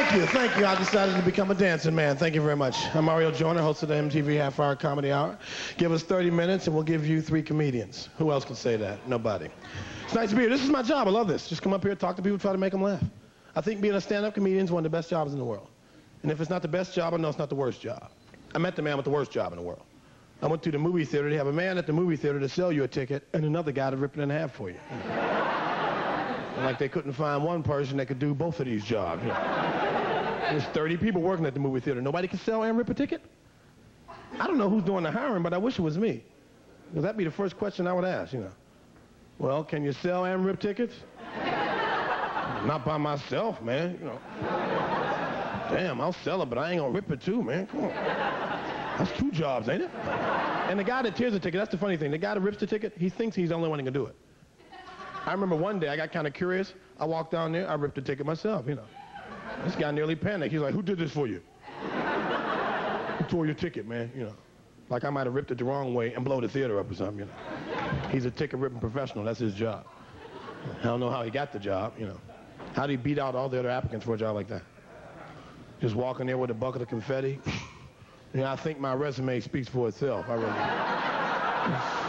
Thank you, thank you. I decided to become a dancing man. Thank you very much. I'm Mario Joyner, host of the MTV Half-Hour Comedy Hour. Give us 30 minutes and we'll give you 3 comedians. Who else can say that? Nobody. It's nice to be here. This is my job. I love this. Just come up here, talk to people, try to make them laugh. I think being a stand-up comedian is one of the best jobs in the world. And if it's not the best job, I know it's not the worst job. I met the man with the worst job in the world. I went to the movie theater. They have a man at the movie theater to sell you a ticket and another guy to rip it in half for you. Like they couldn't find one person that could do both of these jobs. There's 30 people working at the movie theater. Nobody can sell and rip a ticket? I don't know who's doing the hiring, but I wish it was me. Well, that'd be the first question I would ask, you know. Well, can you sell and rip tickets? Not by myself, man, you know. Damn, I'll sell it, but I ain't gonna rip it too, man, come on. That's 2 jobs, ain't it? And the guy that tears the ticket, that's the funny thing. The guy that rips the ticket, he thinks he's the only one that can do it. I remember one day I got kind of curious. I walked down there, I ripped the ticket myself, you know. This guy nearly panicked. He's like, who did this for you? Who tore your ticket, man, you know. Like I might have ripped it the wrong way and blow the theater up or something, you know. He's a ticket ripping professional, that's his job. I don't know how he got the job, you know. How do you beat out all the other applicants for a job like that? Just walking there with a bucket of confetti. You know, I think my resume speaks for itself, I really do.